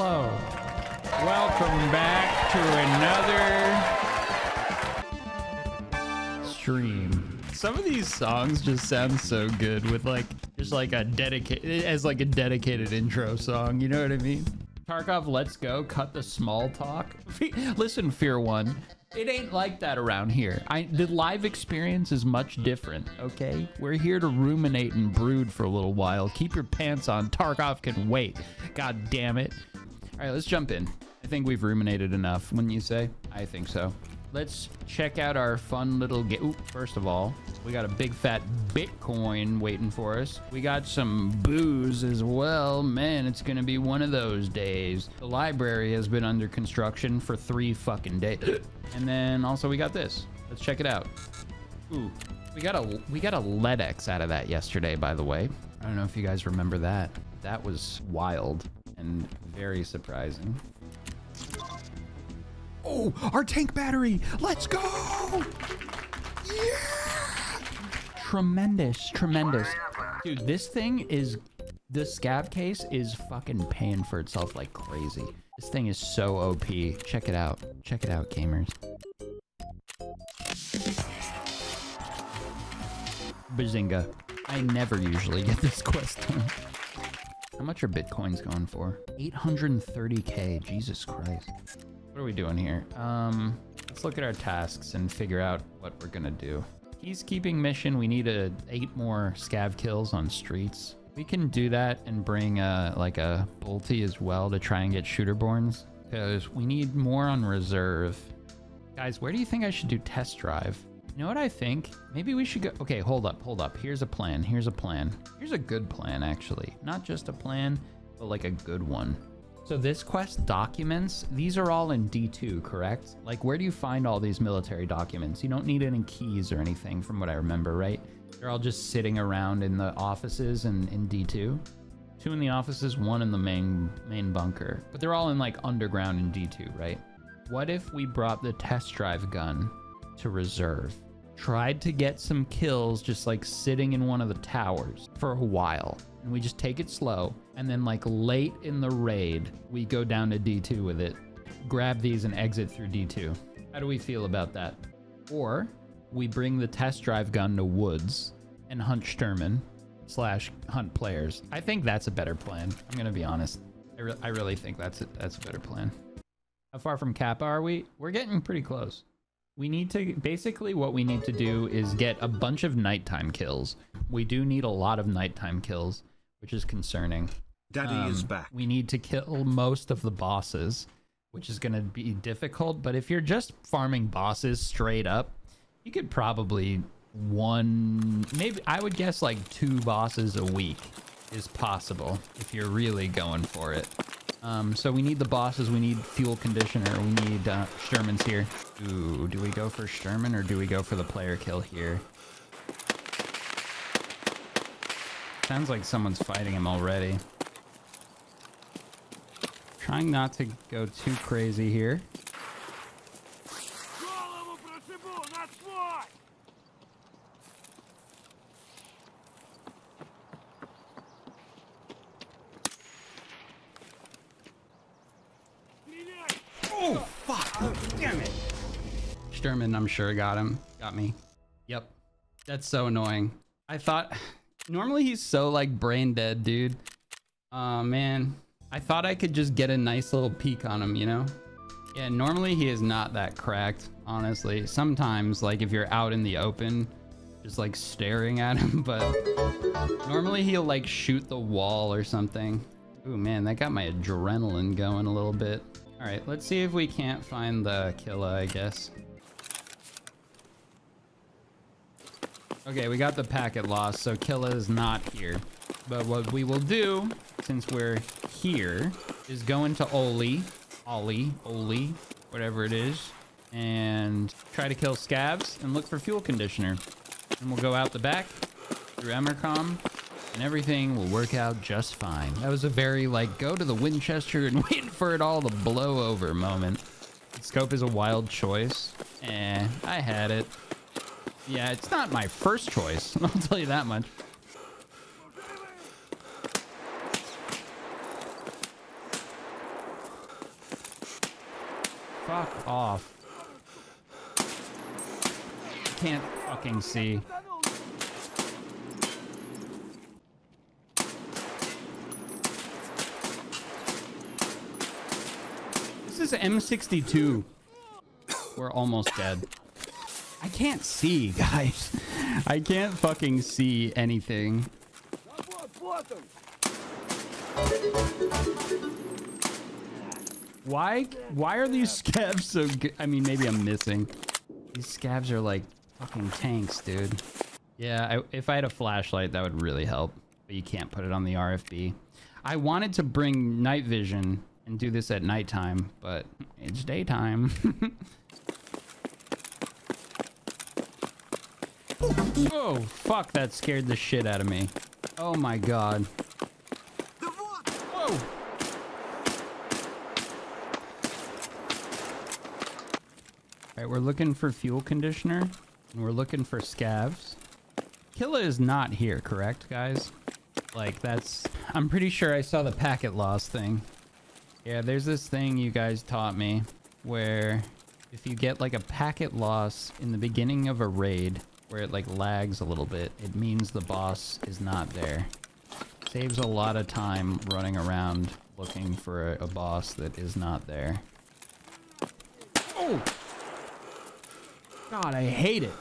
Hello. Welcome back to another stream. Some of these songs just sound so good with like just like a dedicated as like a dedicated intro song, you know what I mean? Tarkov, let's go. Cut the small talk. Listen, Fear One, it ain't like that around here. The live experience is much different, okay? We're here to ruminate and brood for a little while. Keep your pants on. Tarkov can wait. God damn it. All right, let's jump in. I think we've ruminated enough, wouldn't you say? I think so. Let's check out our fun little game. First of all, we got a big fat Bitcoin waiting for us. We got some booze as well. Man, it's gonna be one of those days. The library has been under construction for 3 fucking days. And then also we got this. Let's check it out. Ooh, we got a LedX out of that yesterday, by the way. I don't know if you guys remember that. That was wild and very surprising. Oh, our tank battery. Let's go. Yeah. Tremendous, tremendous. Dude, this thing is, the scab case is fucking paying for itself like crazy. This thing is so OP. Check it out. Check it out, gamers. Bazinga. I never usually get this quest done. How much are Bitcoins going for? 830K. Jesus Christ. What are we doing here? Let's look at our tasks and figure out what we're gonna do. Peacekeeping mission, we need 8 more scav kills on streets. We can do that and bring like a bolty as well to try and get shooter borns, because we need more on reserve. Guys, where do you think I should do test drive? You know what I think? Maybe we should go, okay, hold up. Here's a plan, Here's a good plan actually. Not just a plan, but like a good one. So this quest documents, these are all in D2, correct? Like, where do you find all these military documents? You don't need any keys or anything from what I remember, right? They're all just sitting around in the offices and in D2. 2 in the offices, 1 in the main bunker. But they're all in like underground in D2, right? What if we brought the test drive gun to reserve? Tried to get some kills just like sitting in one of the towers for a while. And we just take it slow, and then like late in the raid, we go down to D2 with it, grab these and exit through D2. How do we feel about that? Or we bring the test drive gun to woods and hunt Sturman / hunt players. I think that's a better plan. I'm gonna be honest. I really think that's a better plan. How far from Kappa are we? We're getting pretty close. We need to, basically what we need to do is get a bunch of nighttime kills. We do need a lot of nighttime kills, which is concerning. Daddy is back. We need to kill most of the bosses, which is gonna be difficult, but if you're just farming bosses straight up, you could probably maybe I would guess like 2 bosses a week is possible if you're really going for it. So we need the bosses, we need fuel conditioner, we need Sturman's here. Ooh, do we go for Sturman or do we go for the player kill here? Sounds like someone's fighting him already. Trying not to go too crazy here. Sturman, I'm sure, got me. Yep, that's so annoying. I thought normally he's so like brain dead, dude. Oh man, I thought I could just get a nice little peek on him, you know? Yeah, normally he is not that cracked, honestly. Sometimes like if you're out in the open, just like staring at him, but normally he'll like shoot the wall or something. Ooh man, that got my adrenaline going a little bit. All right, let's see if we can't find the Killa, I guess. Okay, we got the packet lost, so Killa is not here. But what we will do, since we're here, is go into Oli, whatever it is, and try to kill scabs and look for fuel conditioner. And we'll go out the back through Emmercom, and everything will work out just fine. That was a very, like, go to the Winchester and wait for it all to blow over moment. Scope is a wild choice. Eh, I had it. Yeah, it's not my first choice, I'll tell you that much. Fuck off. Can't fucking see. This is M62. We're almost dead. I can't see, guys. I can't fucking see anything. Why are these scavs so good? I mean, maybe I'm missing. These scavs are like fucking tanks, dude. Yeah, if I had a flashlight, that would really help. But you can't put it on the RFB. I wanted to bring night vision and do this at nighttime, but it's daytime. Oh, fuck, that scared the shit out of me. Oh my god. Whoa. Alright, we're looking for fuel conditioner. And we're looking for scavs. Killa is not here, correct, guys? Like, that's... I'm pretty sure I saw the packet loss thing. Yeah, there's this thing you guys taught me where if you get like a packet loss in the beginning of a raid where it like lags a little bit, it means the boss is not there. Saves a lot of time running around looking for a boss that is not there. Oh! God, I hate it.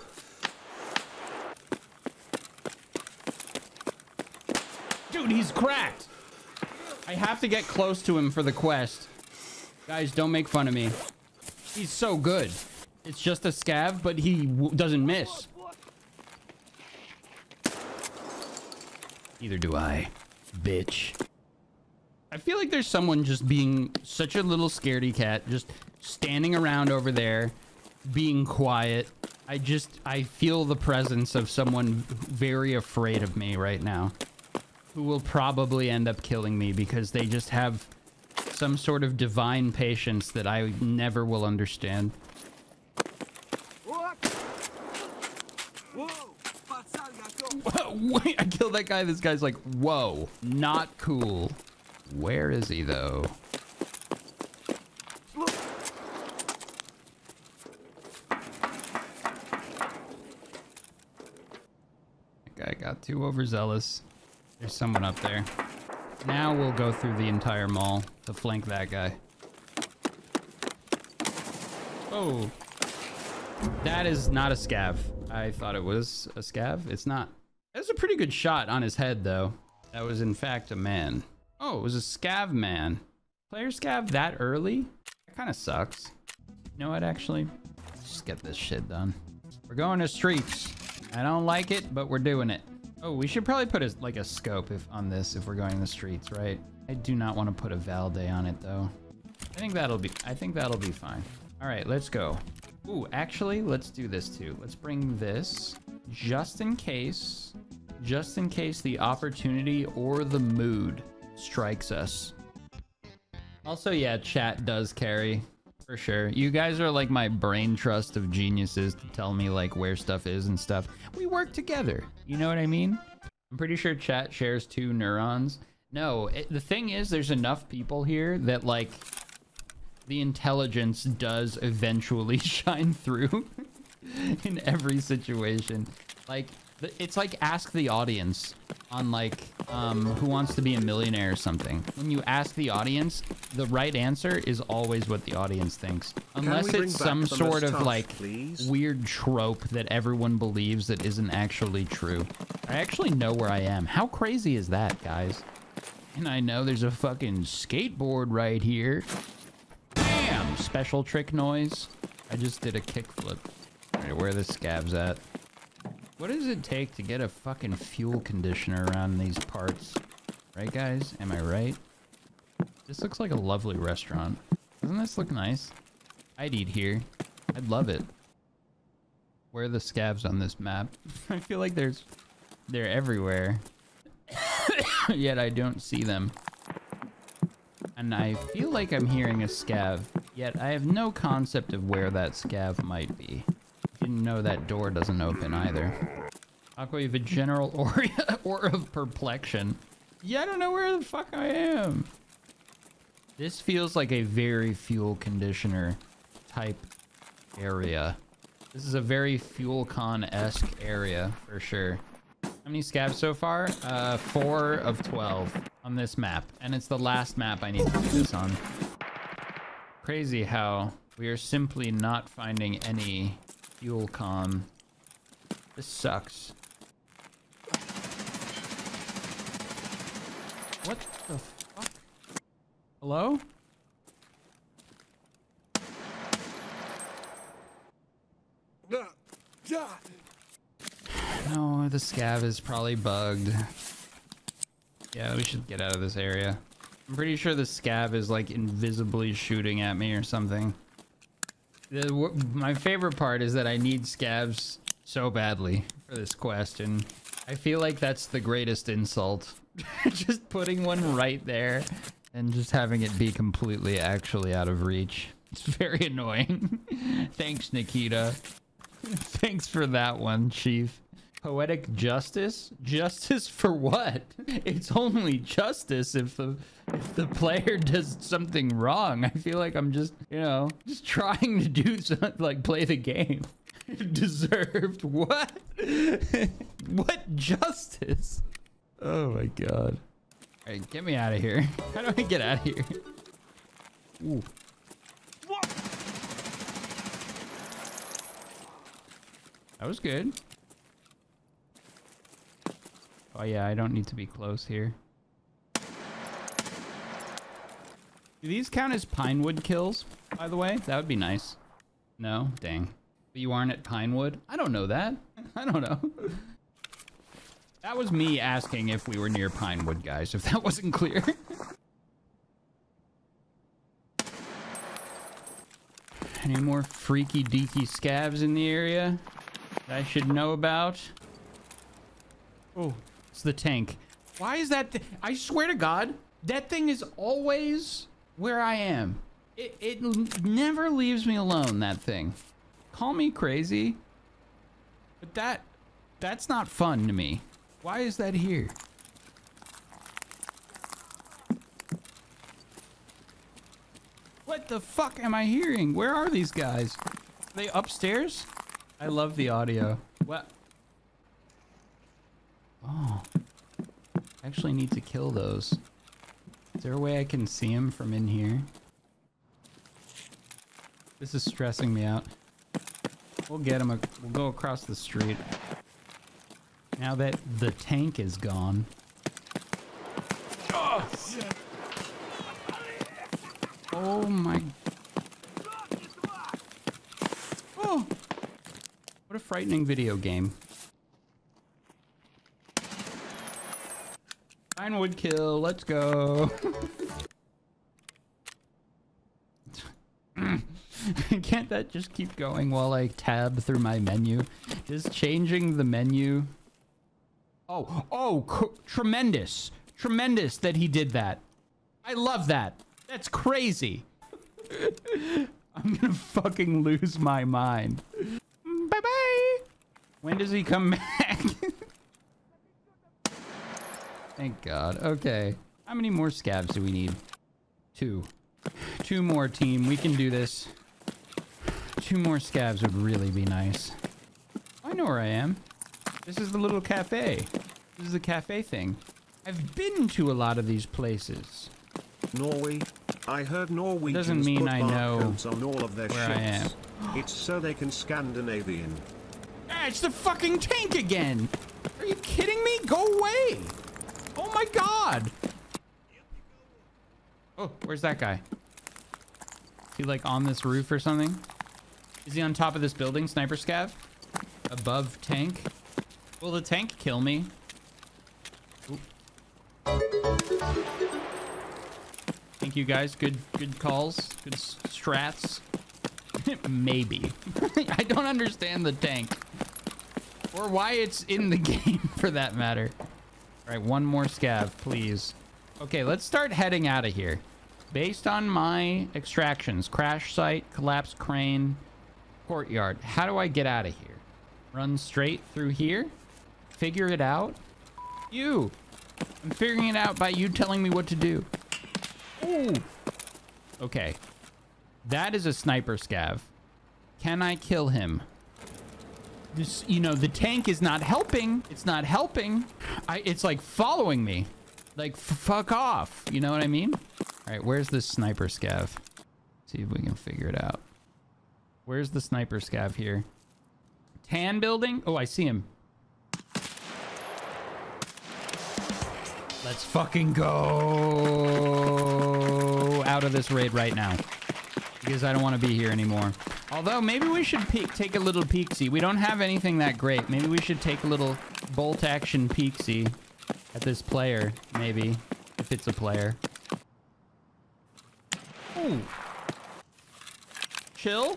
Dude, he's cracked. I have to get close to him for the quest. Guys, don't make fun of me. He's so good. It's just a scav, but he doesn't miss. Neither do I, bitch. I feel like there's someone just being such a little scaredy cat, just standing around over there, being quiet. I feel the presence of someone very afraid of me right now, who will probably end up killing me because they just have some sort of divine patience that I never will understand. Whoa, wait, I killed that guy. This guy's like, whoa, not cool. Where is he though? That guy got too overzealous. There's someone up there. Now we'll go through the entire mall to flank that guy. Oh. That is not a scav. I thought it was a scav. It's not. That's a pretty good shot on his head, though. That was, in fact, a man. Oh, it was a scav man. Player scav that early? That kind of sucks. You know what, actually? Let's just get this shit done. We're going to streaks. I don't like it, but we're doing it. Oh, we should probably put like a scope on this if we're going in the streets, right? I do not want to put a Valdai on it though. I think that'll be fine. All right, let's go. Ooh, actually, let's do this too. Let's bring this just in case the opportunity or the mood strikes us. Also, yeah, chat does carry for sure. You guys are like my brain trust of geniuses to tell me like where stuff is and stuff. We work together. You know what I mean? I'm pretty sure chat shares 2 neurons. No, the thing is there's enough people here that like the intelligence does eventually shine through in every situation. Like it's like ask the audience on like Who Wants to Be a Millionaire or something. When you ask the audience, the right answer is always what the audience thinks, unless it's some sort of like weird trope that everyone believes that isn't actually true. I actually know where I am. How crazy is that, guys? And I know there's a fucking skateboard right here. Bam! Special trick noise. I just did a kickflip. All right, where are the scabs at? What does it take to get a fucking fuel conditioner around these parts? Right, guys? Am I right? This looks like a lovely restaurant. Doesn't this look nice? I'd eat here. I'd love it. Where are the scavs on this map? I feel like they're everywhere. Yet I don't see them. And I feel like I'm hearing a scav. Yet I have no concept of where that scav might be. Didn't know that door doesn't open either. Aqua, you have a general aura of perplexion. Yeah, I don't know where the fuck I am. This feels like a very fuel conditioner type area. This is a very FuelCon-esque area for sure. How many scabs so far? 4 of 12 on this map, and it's the last map I need to do this on. Crazy how we are simply not finding any FuelCon. This sucks. What the fuck? Hello? No, the scav is probably bugged. Yeah, we should get out of this area. I'm pretty sure the scav is like invisibly shooting at me or something. My favorite part is that I need scavs so badly for this quest, and I feel like that's the greatest insult. Just putting one right there and just having it be completely actually out of reach. It's very annoying. Thanks, Nikita. Thanks for that one, Chief. Poetic justice? Justice for what? It's only justice if the player does something wrong. I feel like I'm just, you know, just trying to do something, like play the game. Deserved what? What justice? Oh my god. All right, get me out of here. How do I get out of here? Ooh. That was good. Oh yeah, I don't need to be close here. Do these count as Pinewood kills, by the way? That would be nice. No? Dang. But you aren't at Pinewood? I don't know that. I don't know. That was me asking if we were near Pinewood, guys, if that wasn't clear. Any more freaky deaky scavs in the area that I should know about? Oh, it's the tank. Why is that? I swear to God, that thing is always where I am. It never leaves me alone, that thing. Call me crazy, but that's not fun to me. Why is that here? What the fuck am I hearing? Where are these guys? Are they upstairs? I love the audio. What? Oh, I actually need to kill those. Is there a way I can see them from in here? This is stressing me out. We'll get them. We'll go across the street. Now that the tank is gone. Oh, shit. Oh my. Oh. What a frightening video game. Pinewood kill, let's go. Can't that just keep going while I tab through my menu? Just changing the menu. Oh, oh, tremendous. Tremendous that he did that. I love that. That's crazy. I'm gonna fucking lose my mind. Bye-bye. When does he come back? Thank God. Okay. How many more scabs do we need? 2. 2 more, team. We can do this. 2 more scabs would really be nice. I know where I am. This is the little cafe. This is the cafe thing. I've been to a lot of these places. Norway. I heard Norwegians doesn't mean I know on all of their where ships. I am. It's so they can Scandinavian. Ah, it's the fucking tank again! Are you kidding me? Go away! Oh my god! Oh, where's that guy? Is he like on this roof or something? Is he on top of this building, sniper scav? Above tank? Will the tank kill me? Oop. Thank you guys. Good calls. Good strats. Maybe. I don't understand the tank. Or why it's in the game, for that matter. All right, one more scav, please. Okay, let's start heading out of here. Based on my extractions, crash site, collapsed crane, courtyard. How do I get out of here? Run straight through here? Figure it out? You! I'm figuring it out by you telling me what to do. Ooh. Okay. That is a sniper scav. Can I kill him? This, you know, the tank is not helping. It's not helping. It's like following me. Like, fuck off. You know what I mean? All right, where's this sniper scav? See if we can figure it out. Where's the sniper scav here? Tan building? Oh, I see him. Let's fucking go out of this raid right now, because I don't want to be here anymore. Although maybe we should take a little peek-see. We don't have anything that great. Maybe we should take a little bolt action peek-see at this player, maybe, if it's a player. Ooh. Chill.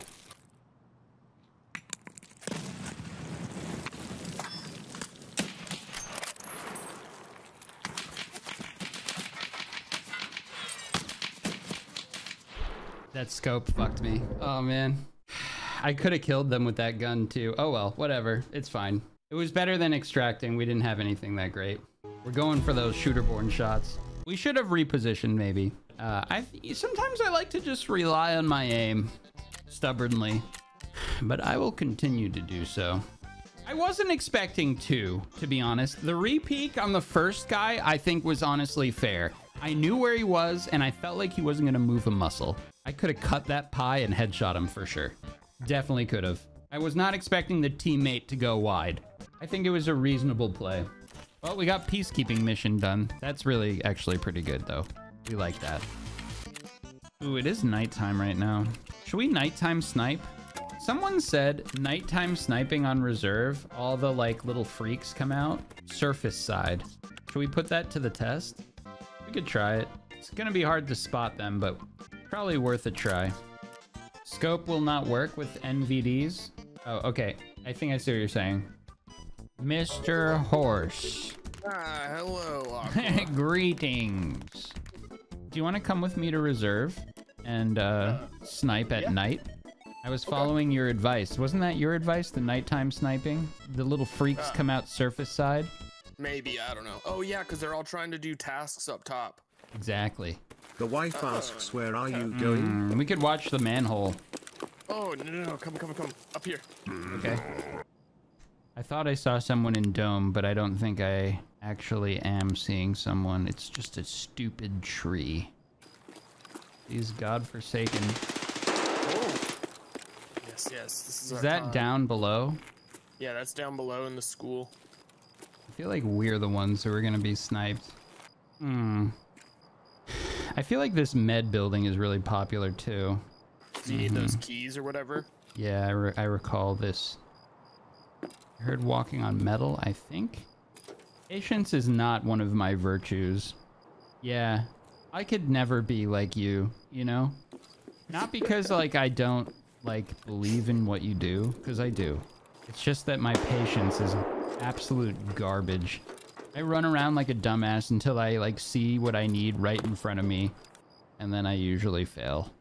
That scope fucked me. Oh, man. I could have killed them with that gun, too. Oh, well, whatever. It's fine. It was better than extracting. We didn't have anything that great. We're going for those Shooter Born shots. We should have repositioned, maybe. Sometimes I like to just rely on my aim stubbornly, but I will continue to do so. I wasn't expecting to be honest. The re-peek on the first guy, I think, was honestly fair. I knew where he was, and I felt like he wasn't going to move a muscle. I could have cut that pie and headshot him for sure. Definitely could have. I was not expecting the teammate to go wide. I think it was a reasonable play. Well, we got peacekeeping mission done. That's really actually pretty good, though. We like that. Ooh, it is nighttime right now. Should we nighttime snipe? Someone said nighttime sniping on reserve, all the like little freaks come out. Surface side. Should we put that to the test? We could try it. It's gonna be hard to spot them, but probably worth a try. Scope will not work with NVDs. Oh, okay. I think I see what you're saying. Mr. Horse. Ah, hello. Greetings. Do you want to come with me to reserve and snipe at night? I was following your advice. Wasn't that your advice, the nighttime sniping? The little freaks come out surface side? Maybe, I don't know. Oh yeah, because they're all trying to do tasks up top. Exactly. The wife asks, where are you going? We could watch the manhole. Oh, no, come. Up here. Okay. I thought I saw someone in Dome, but I don't think I actually am seeing someone. It's just a stupid tree. These godforsaken. Oh. Yes. This is that time. Down below? Yeah, that's down below in the school. I feel like we're the ones who are going to be sniped. I feel like this med building is really popular, too. Do you need those keys or whatever? Yeah, I recall this. I heard walking on metal, I think. Patience is not one of my virtues. Yeah, I could never be like you, you know? Not because, like, I don't, like, believe in what you do, because I do. It's just that my patience is absolute garbage. I run around like a dumbass until I, like, see what I need right in front of me, and then I usually fail.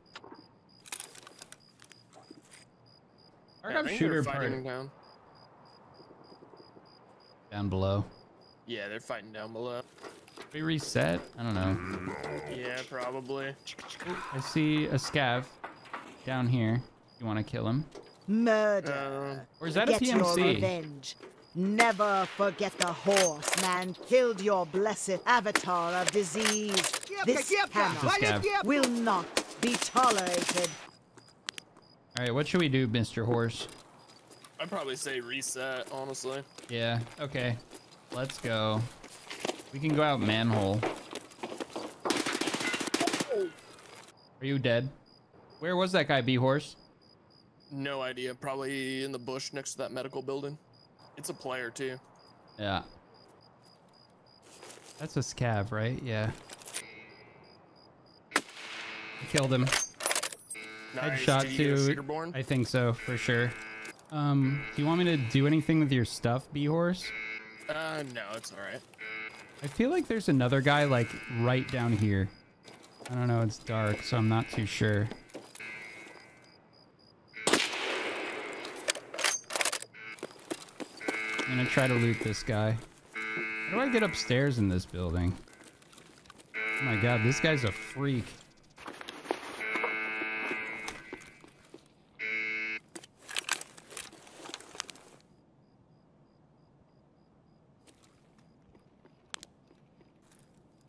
Yeah, Shooter fighting down below. Yeah, they're fighting down below. We reset? I don't know. Yeah, probably. I see a scav down here. You want to kill him? Murder. Or is that get a PMC? Never forget the horse, man. Killed your blessed avatar of disease. This hammer will not be tolerated. All right, what should we do, Mr. Horse? I'd probably say reset, honestly. Yeah, okay. Let's go. We can go out manhole. Are you dead? Where was that guy, B-Horse? No idea. Probably in the bush next to that medical building. It's a player, too. Yeah. That's a scav, right? Yeah. I killed him. Nice. Headshot, too. I think so, for sure. Do you want me to do anything with your stuff, B-Horse? No, it's all right. I feel like there's another guy, like, right down here. I don't know. It's dark, so I'm not too sure. I'm gonna try to loot this guy. How do I get upstairs in this building? Oh my god, this guy's a freak.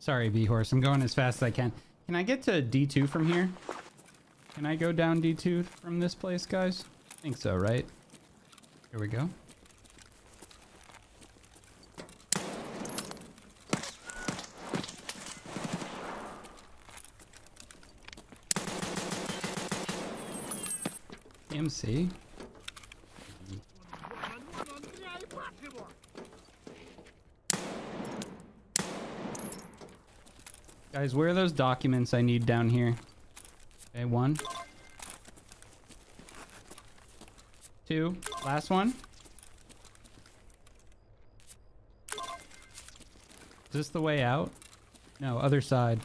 Sorry, Bhorse. I'm going as fast as I can. Can I get to D2 from here? Can I go down D2 from this place, guys? I think so, right? Here we go. MC. Guys, where are those documents I need down here? Okay, one. Two. Last one. Is this the way out? No, other side.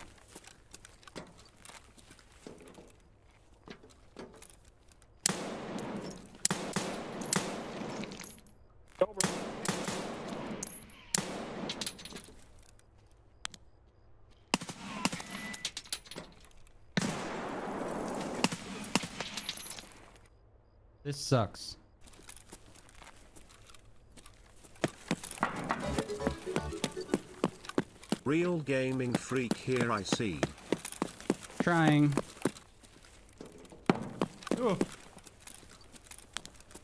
This sucks. Real gaming freak here, I see. Trying. Ooh.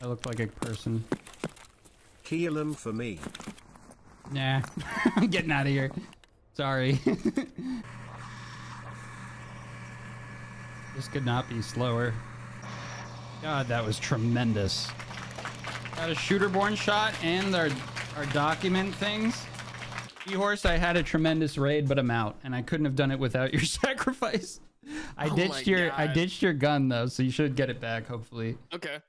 I look like a person. Kill him for me. Nah, I'm getting out of here. Sorry. This could not be slower. God, that was tremendous. Got a Shooter Born shot and our document things. Bhorse, I had a tremendous raid, but I'm out, and I couldn't have done it without your sacrifice. I ditched your gun though, so you should get it back hopefully. Okay.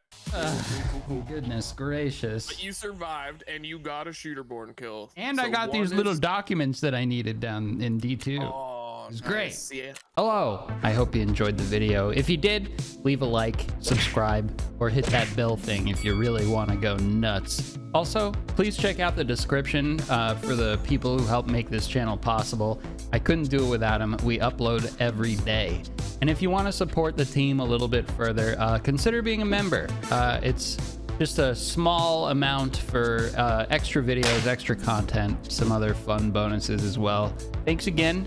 Goodness gracious. But you survived, and you got a Shooter Born kill. And so I got these little documents that I needed down in D2. Oh. It's great. Nice, yeah. Hello. I hope you enjoyed the video. If you did, leave a like, subscribe, or hit that bell thing if you really want to go nuts. Also, please check out the description for the people who helped make this channel possible. I couldn't do it without them. We upload every day. And if you want to support the team a little bit further, consider being a member. It's just a small amount for extra videos, extra content, some other fun bonuses as well. Thanks again.